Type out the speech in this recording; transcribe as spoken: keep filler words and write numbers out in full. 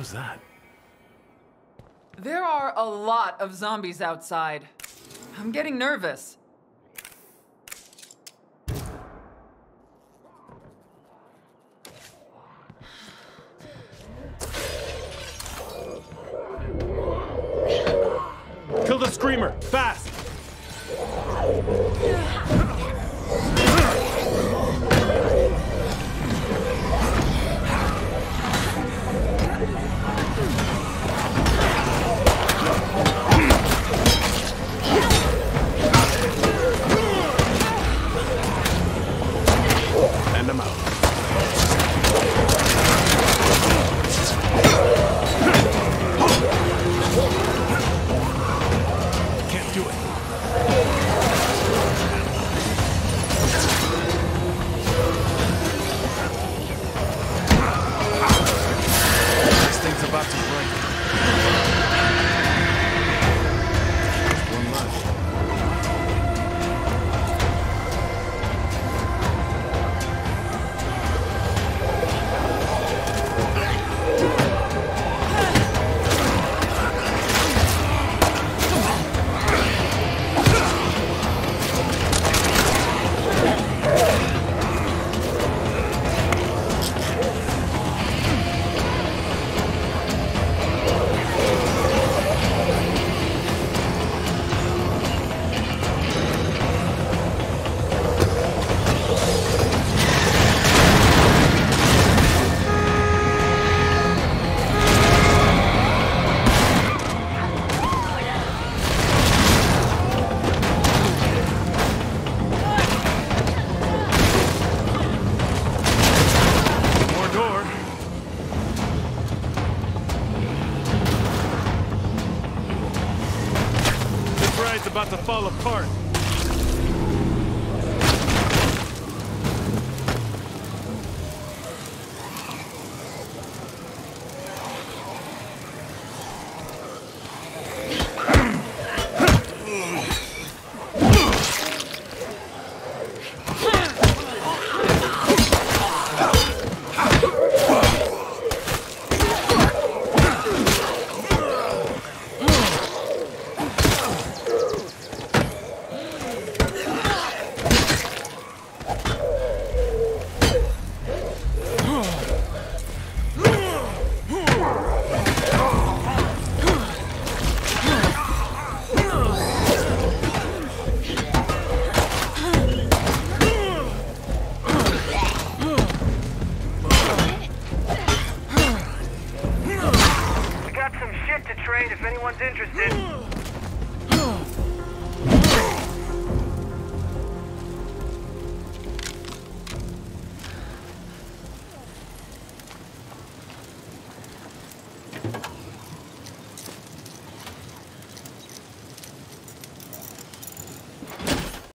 was that? There are a lot of zombies outside. I'm getting nervous. Kill the screamer, fast! About to fall apart. Some shit to trade if anyone's interested.